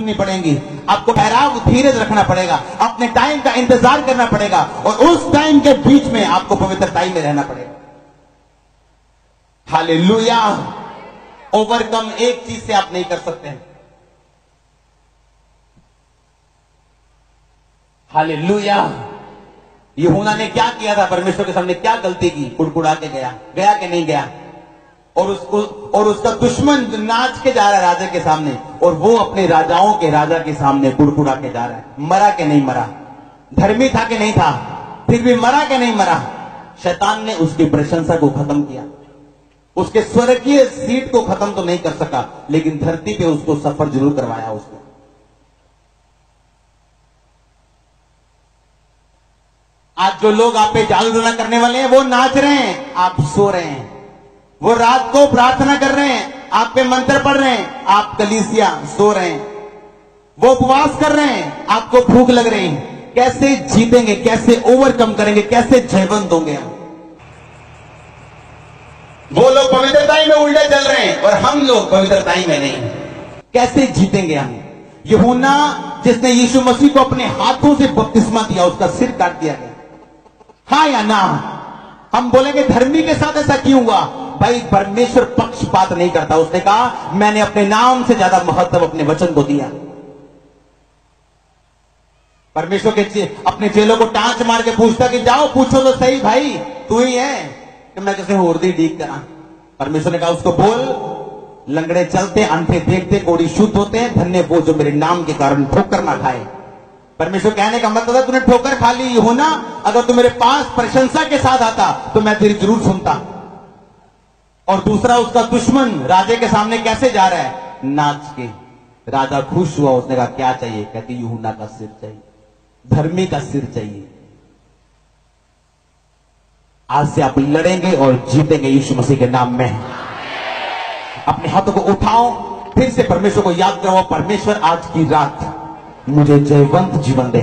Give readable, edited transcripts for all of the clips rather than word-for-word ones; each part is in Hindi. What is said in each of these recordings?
पड़ेंगी। आपको ठहराव धीरज रखना पड़ेगा, अपने टाइम का इंतजार करना पड़ेगा और उस टाइम के बीच में आपको पवित्रता में रहना पड़ेगा। हालेलुया। ओवरकम एक चीज से आप नहीं कर सकते हैं। हालेलुया। यूहन्ना ने क्या किया था? परमेश्वर के सामने क्या गलती की? कुड़कुड़ा के गया, गया कि नहीं गया? और उसका दुश्मन नाच के जा रहा है राजा के सामने, और वो अपने राजाओं के राजा के सामने कुड़कुड़ा के जा रहा है। मरा के नहीं मरा? धर्मी था कि नहीं था? फिर भी मरा के नहीं मरा? शैतान ने उसकी प्रशंसा को खत्म किया, उसके स्वर्गीय सीट को खत्म तो नहीं कर सका, लेकिन धरती पे उसको सफर जरूर करवाया उसने। आज जो लोग आप पे जादूटोना करने वाले हैं वो नाच रहे हैं, आप सो रहे हैं। वो रात को प्रार्थना कर रहे हैं, आप पे मंत्र पढ़ रहे हैं, आप कलीसिया सो रहे हैं। वो उपवास कर रहे हैं, आपको भूख लग रही है। कैसे जीतेंगे? कैसे ओवरकम करेंगे? कैसे जयवंत होंगे हम? वो लोग पवित्रता में उल्टे चल रहे हैं और हम लोग पवित्रता में नहीं। कैसे जीतेंगे हम? यूहन्ना जिसने यीशु मसीह को अपने हाथों से बपतिस्मा दिया, उसका सिर काट दिया गया। हाँ या ना? हम बोलेंगे धर्मी के साथ ऐसा क्यों हुआ? भाई परमेश्वर पक्षपात नहीं करता। उसने कहा मैंने अपने नाम से ज्यादा महत्व अपने वचन को दिया। परमेश्वर के अपने चेलों को टांच मार के पूछता कि जाओ पूछो तो सही, भाई तू ही है कि मैं किसी होर्दी डीक करा। परमेश्वर ने कहा उसको बोल, लंगड़े चलते, अंठे देखते, कोड़ी शुद्ध होते हैं, धन्य वो जो मेरे नाम के कारण ठोकर ना खाए। परमेश्वर कहने का मतलब था तूने ठोकर खा ली हो ना, अगर तू मेरे पास प्रशंसा के साथ आता तो मैं तेरी जरूर सुनता। और दूसरा, उसका दुश्मन राजा के सामने कैसे जा रहा है? नाच के। राजा खुश हुआ, उसने कहा क्या चाहिए? कहती यूहन्ना का सिर चाहिए, धर्मी का सिर चाहिए। आज से आप लड़ेंगे और जीतेंगे यीशु मसीह के नाम में। अपने हाथों को उठाओ, फिर से परमेश्वर को याद करो, परमेश्वर आज की रात मुझे जयवंत जीवन दे।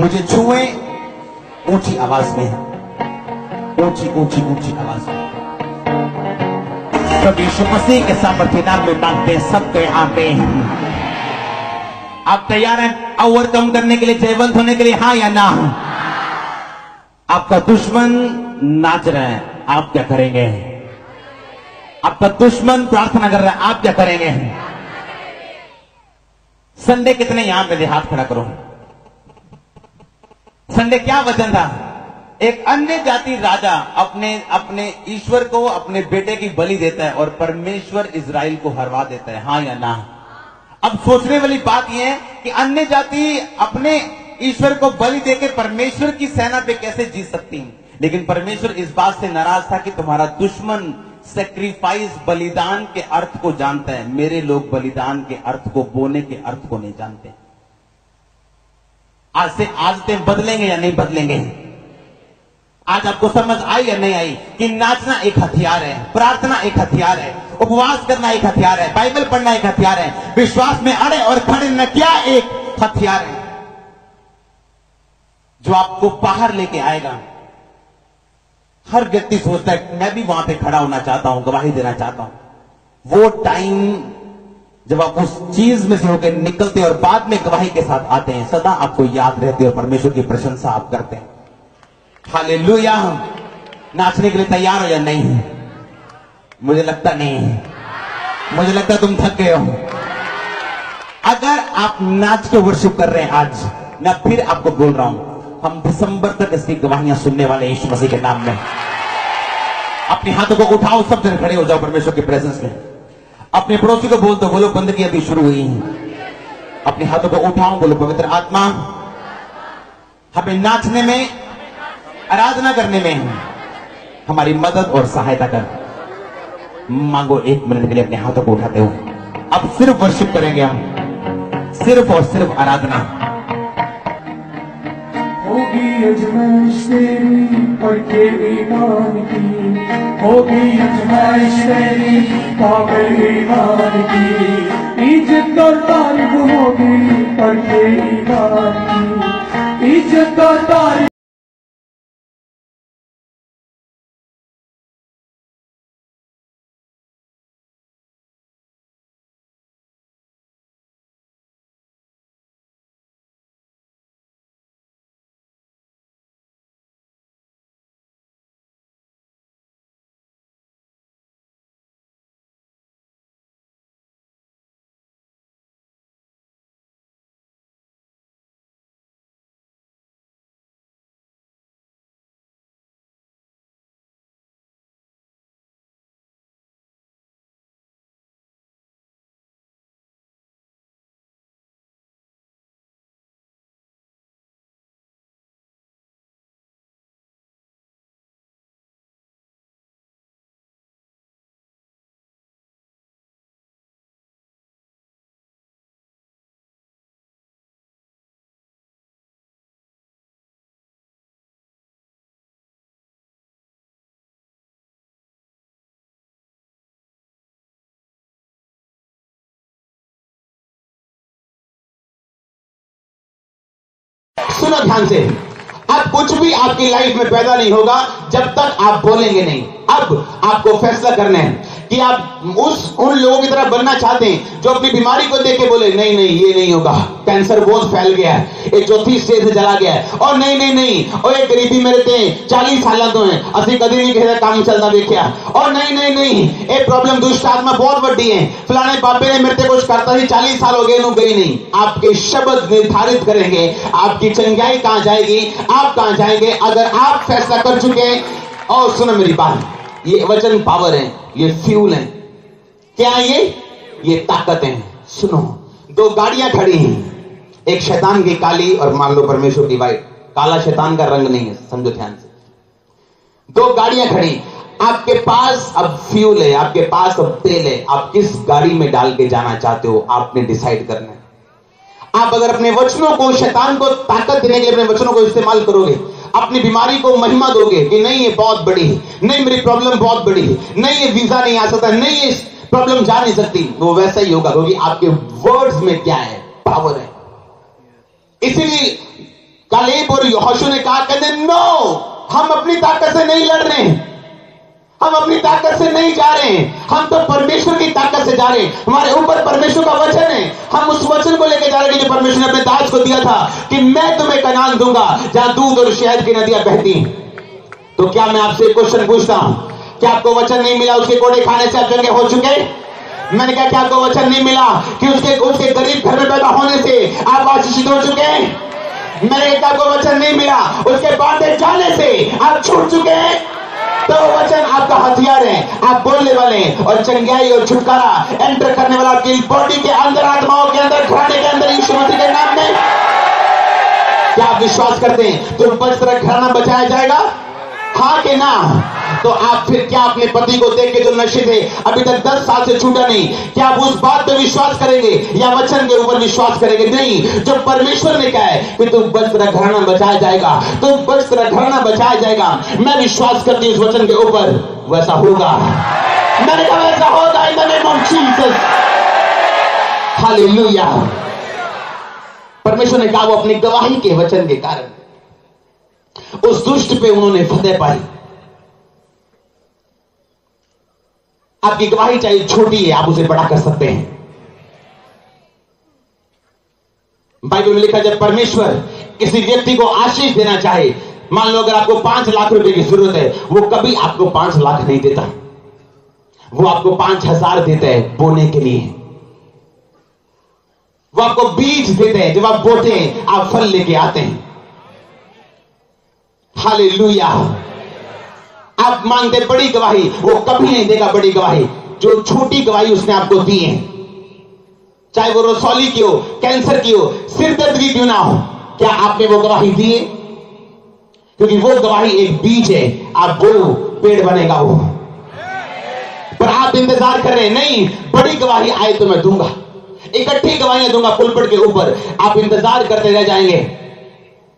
मुझे छुए ऊंची आवाज में, ऊंची ऊंची ऊंची आवाज में। सब यीशु मसीह के सामर्थ्य नाम में मांगते हैं, सबके आते हैं। आप तैयार हैं ओवरकम करने के लिए, जयवंत होने के लिए? हाँ या ना? आपका दुश्मन नाच रहा है, आप क्या करेंगे? आपका दुश्मन प्रार्थना कर रहा है, आप क्या करेंगे? संडे कितने यहां पे थे? हाथ खड़ा करो। संडे क्या वचन था? एक अन्य जाति राजा अपने अपने ईश्वर को अपने बेटे की बलि देता है और परमेश्वर इजराइल को हरवा देता है। हाँ या ना? अब सोचने वाली बात यह है कि अन्य जाति अपने ईश्वर को बलि देकर परमेश्वर की सेना पे कैसे जीत सकती है। लेकिन परमेश्वर इस बात से नाराज था कि तुम्हारा दुश्मन सेक्रीफाइस बलिदान के अर्थ को जानता है, मेरे लोग बलिदान के अर्थ को, बोने के अर्थ को नहीं जानते। आज से आदतें बदलेंगे या नहीं बदलेंगे? आज आपको समझ आई या नहीं आई कि नाचना एक हथियार है, प्रार्थना एक हथियार है, उपवास करना एक हथियार है, बाइबल पढ़ना एक हथियार है, विश्वास में अड़े और खड़े न क्या एक हथियार है जो आपको बाहर लेके आएगा। हर व्यक्ति सोचता है मैं भी वहां पे खड़ा होना चाहता हूं, गवाही देना चाहता हूं। वो टाइम जब आप उस चीज में से होकर निकलते और बाद में गवाही के साथ आते हैं, सदा आपको याद रहते और परमेश्वर की प्रशंसा आप करते हैं। हालेलुया। नाचने के लिए तैयार हो या नहीं है? मुझे लगता नहीं है, मुझे लगता तुम थक गए हो। अगर आप नाच के वर्शिप कर रहे हैं आज, मैं फिर आपको बोल रहा हूं, हम दिसंबर तक इसकी गवाहियां सुनने वाले यीशु मसीह के नाम में। अपने हाथों को उठाओ, सब जन खड़े हो जाओ परमेश्वर के प्रेजेंस में। अपने पड़ोसी को बोल दो, बोलो बंदगी अभी शुरू हुई है। अपने हाथों को उठाओ, बोलो पवित्र आत्मा हमें नाचने में, आराधना करने में हमारी मदद और सहायता कर। मांगो एक मिनट के लिए अपने हाथों को उठाते हो। अब सिर्फ वर्शिप करेंगे हम, सिर्फ और सिर्फ आराधना। होगी आजमाइश तेरी और तेरी मान की, होगी आजमाइश तेरी और तेरी मान की, इज्जत और तारीफ होगी और तेरी मान की, इज्जत और तारीफ। सुनो ध्यान से, अब कुछ भी आपकी लाइफ में पैदा नहीं होगा जब तक आप बोलेंगे नहीं। अब आपको फैसला करना है कि आप उन लोगों की तरह बनना चाहते हैं जो अपनी बीमारी को देख के बोले नहीं नहीं ये नहीं होगा, कैंसर बहुत फैल गया है, एक चौथी स्टेज से चला गया है, और नहीं नहीं नहीं और एक गरीबी मेरे ते 40 साल तो है असं कभी नहीं किसी काम चलता देखा, और नहीं नहीं नहीं ये प्रॉब्लम दुष्ट आत्मा बहुत बड़ी है, फलाने बापे ने मेरे ते कुछ करता ही 40 साल हो गए गई नहीं। आपके शब्द निर्धारित करेंगे आपकी चंगाई कहां जाएगी, आप कहां जाएंगे, अगर आप फैसला कर चुके हैं। और सुनो मेरी बात, ये वचन पावर है, ये फ्यूल है, क्या ये ताकत है। सुनो, दो गाड़ियां खड़ी हैं, एक शैतान की काली और मान लो परमेश्वर की वाइट। काला शैतान का रंग नहीं है, समझो ध्यान से। दो गाड़ियां खड़ी, आपके पास अब फ्यूल है, आपके पास अब तेल है, आप किस गाड़ी में डाल के जाना चाहते हो आपने डिसाइड करना है। आप अगर अपने वचनों को शैतान को ताकत देने के लिए अपने वचनों को इस्तेमाल करोगे, अपनी बीमारी को महिमा दोगे कि नहीं ये बहुत बड़ी है, नहीं मेरी प्रॉब्लम बहुत बड़ी है, नहीं ये वीजा नहीं आ सकता, नहीं ये प्रॉब्लम जा नहीं सकती, वो वैसा ही होगा क्योंकि आपके वर्ड्स में क्या है, पावर है। इसीलिए कालेब और यहोशू ने कहा कहते नो, हम अपनी ताकत से नहीं लड़ रहे हैं, हम अपनी ताकत से नहीं जा रहे हैं, हम तो परमेश्वर की ताकत से जा रहे हैं, हमारे ऊपर परमेश्वर का वचन है, हम उस वचन को लेकर जा रहे हैं जो परमेश्वर ने अपने दास को दिया था कि मैं तुम्हें कनान दूंगा जहां दूध और शहद की नदियां बहती। तो क्या मैं आपसे क्वेश्चन पूछता हूं, क्या आपको वचन नहीं मिला उसके कोड़े खाने से आप जंगे हो चुके? मैंने कहा क्या आपको वचन नहीं मिला कि उसके गरीब घर में पैदा होने से आप आशीषित हो चुके हैं? मैंने कहा आपको वचन नहीं मिला उसके बांधे जाने से आप छूट चुके हैं? तो वचन आपका हथियार है, आप बोलने वाले हैं, और चंगाई और छुटकारा एंटर करने वाला आपकी बॉडी के अंदर, आत्माओं के अंदर, घराने के अंदर, यीशु मसीह के नाम में। क्या आप विश्वास करते हैं तो बच तरह घराना बचाया जाएगा? हाँ के ना? तो आप फिर क्या अपने पति को देख के जो नशे थे अभी तक 10 साल से छूटा नहीं, क्या आप उस बात पे विश्वास करेंगे या वचन के ऊपर विश्वास करेंगे? नहीं, जो परमेश्वर ने कहा है कि तुम बच तेरा घराना बचाया जाएगा, तुम बच तेरा घराना बचाया जाएगा, मैं विश्वास करती हूं इस वचन के ऊपर, वैसा होगा। मैंने कहा वैसा होगा in the name of Jesus, hallelujah. परमेश्वर ने कहा वो अपनी गवाही के वचन के कारण उस दुष्ट पे उन्होंने फतेह पाई। आपकी गवाही चाहे छोटी है, आप उसे बड़ा कर सकते हैं। बाइबल में लिखा जब परमेश्वर किसी व्यक्ति को आशीष देना चाहे, मान लो अगर आपको 5 लाख रुपए की जरूरत है, वो कभी आपको 5 लाख नहीं देता, वो आपको 5,000 देता है बोने के लिए, वो आपको बीज देते हैं, जब आप बोते हैं आप फल लेके आते हैं। हालेलुया। आप मांगते बड़ी गवाही, वो कभी नहीं देगा बड़ी गवाही, जो छोटी गवाही उसने आपको दी है, चाहे वो रसौली की हो, कैंसर की हो, सिर दर्द की क्यों ना हो, क्या आपने वो गवाही दी है? क्योंकि वो गवाही एक बीज है, आप बोलो पेड़ बनेगा वो, पर आप इंतजार कर रहे हैं नहीं बड़ी गवाही आए तो मैं दूंगा, इकट्ठी गवाहियां दूंगा पुलपट के ऊपर, आप इंतजार करते रह जाएंगे।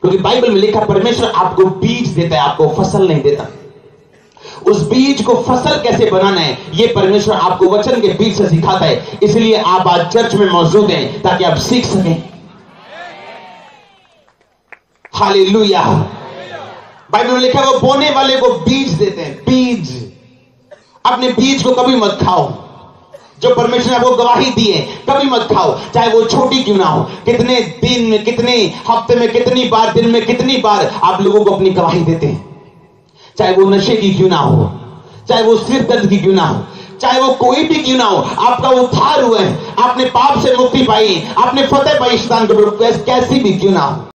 क्योंकि बाइबल में लिखा परमेश्वर आपको बीज देता है, आपको फसल नहीं देता। उस बीज को फसल कैसे बनाना है ये परमेश्वर आपको वचन के बीज से सिखाता है। इसलिए आप आज चर्च में मौजूद हैं ताकि आप सीख सकें। हालेलुया। बाइबल में लिखा है वो बोने वाले को बीज देते हैं। बीज, अपने बीज को कभी मत खाओ, जो परमेश्वर ने आपको गवाही दी है कभी मत खाओ, चाहे वो छोटी क्यों ना हो। कितने दिन में, कितने हफ्ते में, कितनी बार दिन में, कितनी बार आप लोगों को अपनी गवाही देते हैं, चाहे वो नशे की क्यों ना हो, चाहे वो सिर दर्द की क्यों ना हो, चाहे वो कोई भी क्यों ना हो, आपका उद्धार हुआ है, आपने पाप से मुक्ति पाई, आपने फतेह पाई शैतान को, कैसी भी क्यों ना हो।